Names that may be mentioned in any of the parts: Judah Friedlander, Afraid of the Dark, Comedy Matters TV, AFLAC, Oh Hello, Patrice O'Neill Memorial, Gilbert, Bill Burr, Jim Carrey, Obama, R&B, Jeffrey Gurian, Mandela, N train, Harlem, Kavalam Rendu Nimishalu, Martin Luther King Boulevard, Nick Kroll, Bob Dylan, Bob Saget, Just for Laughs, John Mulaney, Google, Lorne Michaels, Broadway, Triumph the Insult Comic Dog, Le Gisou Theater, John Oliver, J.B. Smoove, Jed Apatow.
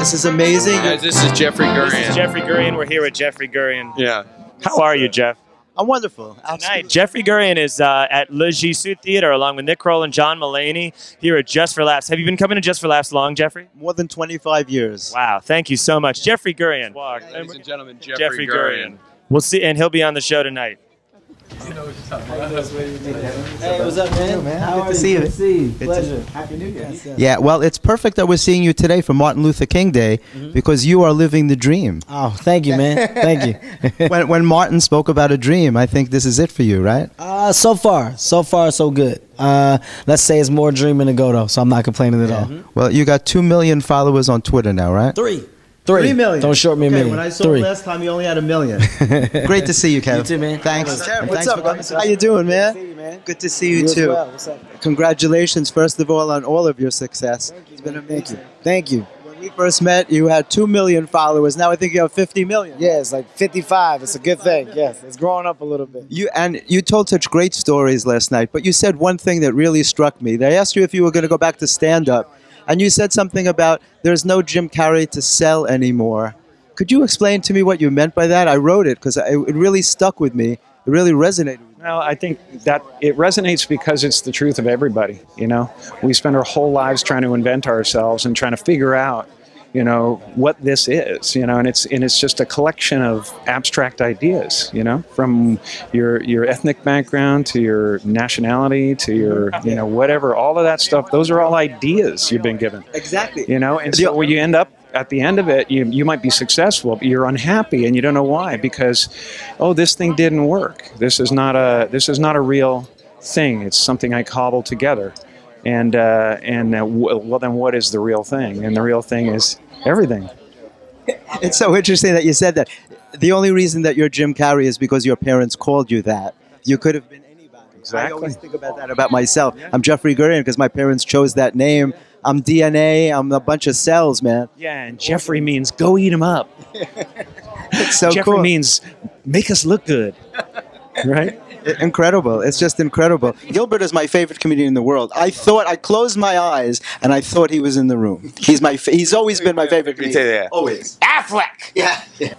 This is amazing. Yeah, this is Jeffrey Gurian. This is Jeffrey Gurian. We're here with Jeffrey Gurian. Yeah. How are you, Jeff? I'm wonderful. Absolutely. Tonight, Jeffrey Gurian is at Le Gisou Theater along with Nick Kroll and John Mulaney here at Just for Laughs. Have you been coming to Just for Laughs long, Jeffrey? More than 25 years. Wow. Thank you so much. Yeah. Jeffrey Gurian. Ladies and gentlemen, Jeffrey Gurian. We'll see, and he'll be on the show tonight. Hey, what's up, man? How are you? Good to see you. Pleasure. Happy New Year. Yeah, well, it's perfect that we're seeing you today for Martin Luther King Day because you are living the dream. Oh, thank you, man. Thank you. When Martin spoke about a dream, I think this is it for you, right? So far, so good. Let's say it's more dreaming to go, though, so I'm not complaining at all. Well, you got 2 million followers on Twitter now, right? Three million. Don't short me a million. When I saw him last time, you only had 1 million. Great to see you, Kevin. You too, man. Thanks. What's up, guys? How you doing, man? Good to see you, man. Good to see you too. Well. What's up? Congratulations, first of all, on all of your success. Thank you, it's been amazing. Thank you. When we first met, you had 2 million followers. Now I think you have 50 million. Yeah, it's like 55. It's a good thing. Yes, it's growing up a little bit. And you told such great stories last night, but you said one thing that really struck me. They asked you if you were going to go back to stand-up. And you said something about there's no Jim Carrey to sell anymore. Could you explain to me what you meant by that? I wrote it because it really stuck with me. It really resonated with me. Well, I think that it resonates because it's the truth of everybody, you know? We spend our whole lives trying to invent ourselves and trying to figure out, you know, what this is, you know, and it's just a collection of abstract ideas, you know, from your ethnic background to your nationality to your, you know, whatever, all of that stuff. Those are all ideas you've been given. Exactly. You know, and so when you end up at the end of it, you might be successful, but you're unhappy and you don't know why, because, oh, this thing didn't work. This is not a real thing. It's something I cobbled together. Well, then what is the real thing? And the real thing is everything. It's so interesting that you said that. The only reason that you're Jim Carrey is because your parents called you that. You could have been anybody. Exactly. I always think about that about myself. Yeah. I'm Jeffrey Gurian because my parents chose that name. I'm DNA. I'm a bunch of cells, man. Yeah, and Jeffrey means go eat them up. It's so Jeffrey cool. means make us look good. Right? Incredible. It's just incredible. Gilbert is my favorite comedian in the world. I closed my eyes and I thought he was in the room. He's always been my favorite comedian. Yeah. Always. AFLAC! Yeah. Yeah.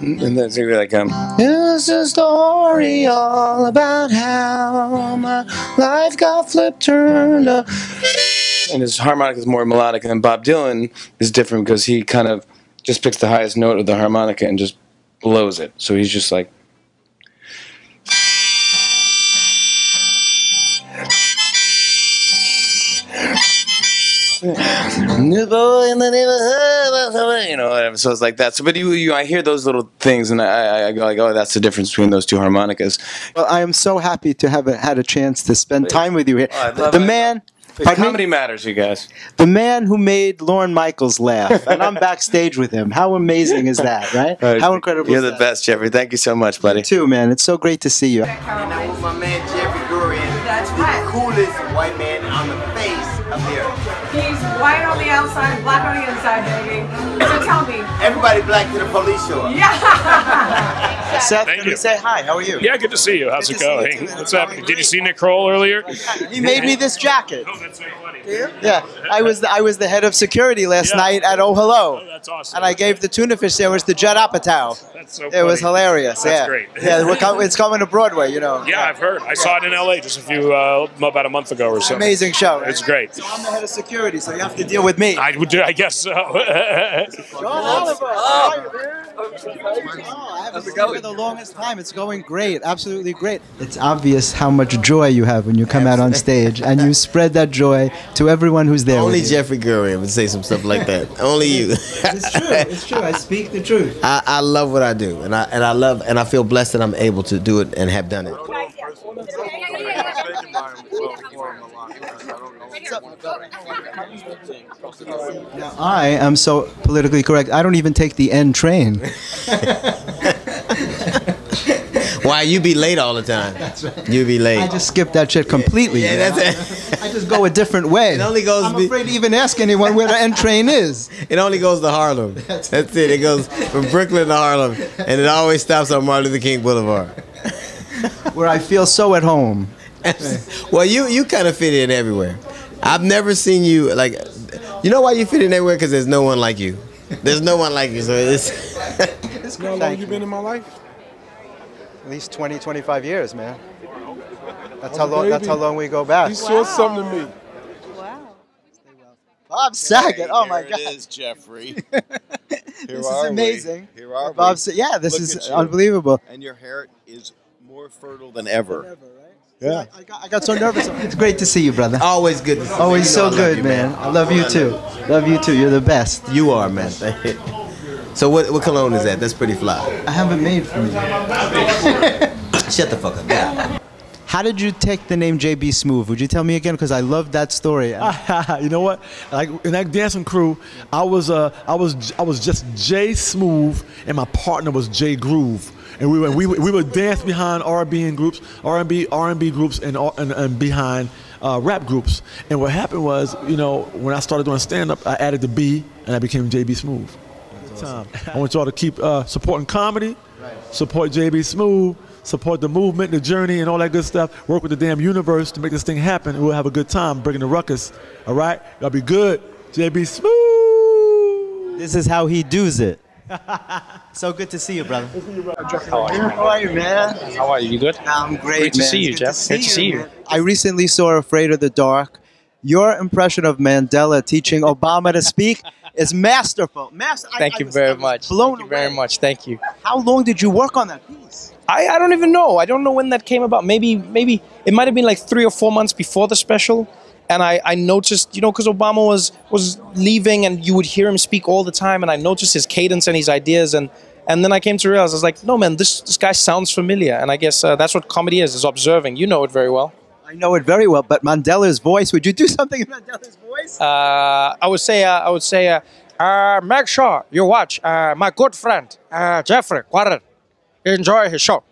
And then it's going to be like, it's a story all about how my life got flipped, turned up. And his harmonic is more melodic, and then Bob Dylan is different because he kind of just picks the highest note of the harmonica and just blows it. So he's just like... New boy in the neighborhood, you know, whatever. So it's like that. So, but I hear those little things, and I go like, oh, that's the difference between those two harmonicas. Well, I am so happy to have had a chance to spend time with you here. Oh, I love it. Comedy Matters, you guys. The man who made Lorne Michaels laugh, and I'm backstage with him. How amazing is that, right? How incredible is that? You're the best, Jeffrey. Thank you so much, buddy. You too, man. It's so great to see you. That was my man, Jeffrey Gurian. That's the coolest white man on the face of the earth. He's white on the outside, black on the inside, baby. So tell me. Everybody black to the police show. Yeah. Seth, can you say hi? How are you? Yeah, good to see you. How's it going? What's up? Did you see Nick Kroll earlier? He made me this jacket. Oh, that's so funny. Yeah, I was the head of security last night at Oh Hello. Oh, that's awesome. And I gave the tuna fish sandwich to Jed Apatow. That's so funny. It was hilarious. That's great. Yeah, it's coming to Broadway, you know. Yeah, I've heard. I saw it in L.A. just about a month ago or so. Amazing show. It's great. So I'm the head of security, so you have to deal with me. I guess so. John Oliver. I haven't seen you in the longest time. It's going great. Absolutely great. It's obvious how much joy you have when you come out on stage and you spread that joy to everyone who's there. Only Jeffrey Gurian would say some stuff like that. Only you. It's true. It's true. I speak the truth. I love what I do, and I feel blessed that I'm able to do it and have done it. Now, I am so politically correct. I don't even take the N train. Why, you be late all the time. That's right. You be late. I just skip that shit completely. Yeah, that's it. I just go a different way. It only goes. I'm afraid to even ask anyone where the N train is. It only goes to Harlem. That's it. It goes from Brooklyn to Harlem, and it always stops on Martin Luther King Boulevard, where I feel so at home. Well, you kind of fit in everywhere. I've never seen you, like, you know why you fit in everywhere? Because there's no one like you. There's no one like you, so it's... It's crazy. How long you been in my life? At least 20, 25 years, man. That's how long we go back. You saw something to me. Wow. Bob Saget, oh my God. Here it is, Jeffrey. This is amazing. Here are Bob Saget. Yeah, this is unbelievable. And your hair is more fertile than ever. Yeah. I got so nervous. It's great to see you, brother. Always good to see you. Always so good, man. I love you, too. Love you, too. You're the best. You are, man. So what cologne is that? That's pretty fly. I haven't made for you. Shut the fuck up. Yeah. How did you take the name J.B. Smoove? Would you tell me again? Because I love that story. You know what? Like in that dancing crew, I was just J. Smoove, and my partner was J. Groove. And we would dance behind R&B groups, and behind rap groups. And what happened was, you know, when I started doing stand-up, I added the B, and I became J.B. Smoove. That's awesome. I want y'all to keep supporting comedy, support J.B. Smoove, support the movement, the journey, and all that good stuff. Work with the damn universe to make this thing happen, and we'll have a good time bringing the ruckus. All right? Y'all be good. J.B. Smoove. This is how he does it. So good to see you, brother. How are you, man? How are you? You good? I'm great, man. Great to see you, Jeff. Great to see you. I recently saw Afraid of the Dark. Your impression of Mandela teaching Obama to speak is masterful. Thank you very much. Thank you. How long did you work on that piece? I don't even know. I don't know when that came about. Maybe it might have been like 3 or 4 months before the special. And I noticed, you know, because Obama was leaving and you would hear him speak all the time. And I noticed his cadence and his ideas. And then I came to realize, I was like, no, man, this guy sounds familiar. And I guess that's what comedy is observing. You know it very well. I know it very well, but Mandela's voice. Would you do something in Mandela's voice? I would say, make sure you watch my good friend Jeffrey Gurian. Enjoy his show.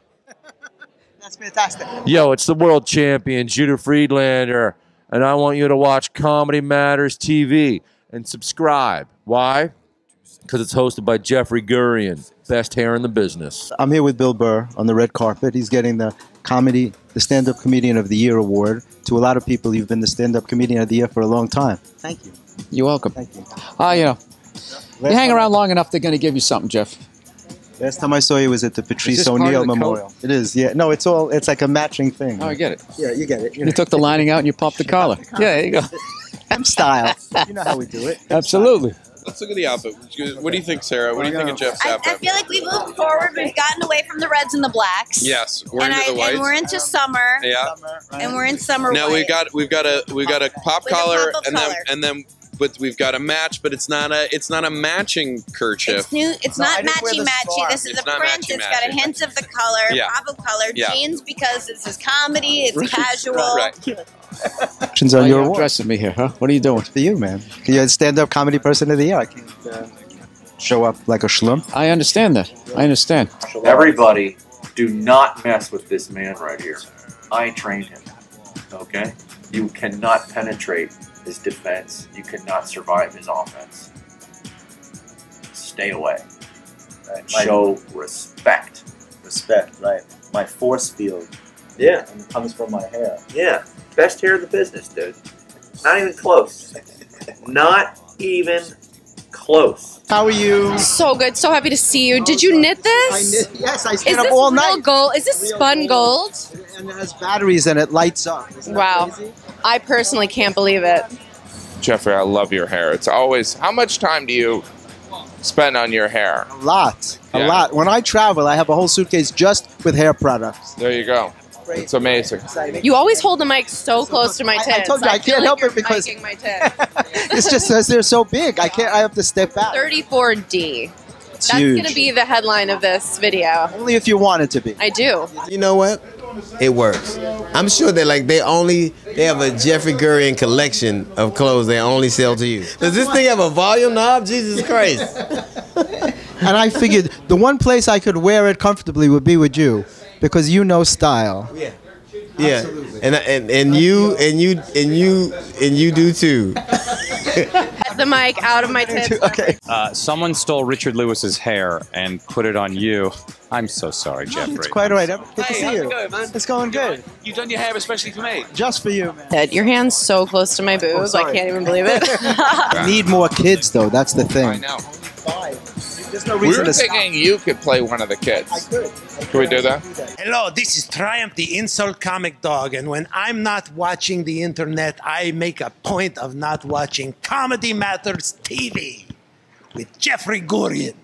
That's fantastic. Yo, it's the world champion Judah Friedlander, and I want you to watch Comedy Matters TV and subscribe. Why? Because it's hosted by Jeffrey Gurian, best hair in the business. I'm here with Bill Burr on the red carpet. He's getting the Stand-Up Comedian of the Year award. To a lot of people, you've been the Stand-Up Comedian of the Year for a long time. Thank you. You're welcome. Thank you. You know, you hang around long enough, they're going to give you something, Jeff. Last time I saw you was at the Patrice O'Neill Memorial. Coat? It is, yeah. No, it's all, it's like a matching thing. Oh, I get it. Yeah, you get it. You took the lining out and you popped the collar. Yeah, there you go. M style. You know how we do it. Absolutely. Let's look at the outfit. What do you think, Sarah? What do you think of Jeff's outfit? I feel like we moved forward. We've gotten away from the reds and the blacks. Yes, we're into the whites. And we're into summer. Yeah, and we're in summer. Now we've got a pop collar, and then but we've got a match, but it's not a matching kerchief. It's not matchy matchy. This is a print. It's got a hint of the color, pop of color. Jeans, because this is comedy. It's casual. Right. On your award. Dressing me here, huh? What are you doing? For you, man. You're a stand-up comedy person of the year. I can't show up like a schlump. I understand that. I understand. Everybody, do not mess with this man right here. I trained him, okay? You cannot penetrate his defense. You cannot survive his offense. Stay away. Right. Show respect. Respect, right. My force field. Yeah. And it comes from my hair. Yeah. Best hair in the business, dude. Not even close. Not even close. How are you? So good. So happy to see you. Did you knit this? I knit. Yes, I stayed up all night. Is this spun gold? And it has batteries and it lights up. Wow. Crazy? I personally can't believe it. Jeffrey, I love your hair. It's always... How much time do you spend on your hair? A lot. Yeah. A lot. When I travel, I have a whole suitcase just with hair products. There you go. It's amazing. You always hold the mic so close to my tits. I told you, I can't help it because my tits. It's just because they're so big. I have to step back. 34D. It's That's going to be the headline of this video. Only if you want it to be. I do. You know what? It works. I'm sure that like they have a Jeffrey Gurian collection of clothes they only sell to you. Does this thing have a volume knob? Jesus Christ. And I figured the one place I could wear it comfortably would be with you. Because you know style. Yeah. Yeah. Absolutely. And you do too. At the mic, out of my tips. Okay. Someone stole Richard Lewis's hair and put it on you. I'm so sorry, Jeffrey. It's quite all right. Good to see you. How's it going, man? It's going good. You've done your hair especially for me. Just for you, man. Your hand's so close to my boobs, I can't even believe it. Need more kids, though. That's the thing. I know. There's no reason to stop. We were thinking you could play one of the kids. I could. Can we do that? Hello, this is Triumph the Insult Comic Dog, and when I'm not watching the internet, I make a point of not watching Comedy Matters TV with Jeffrey Gurian.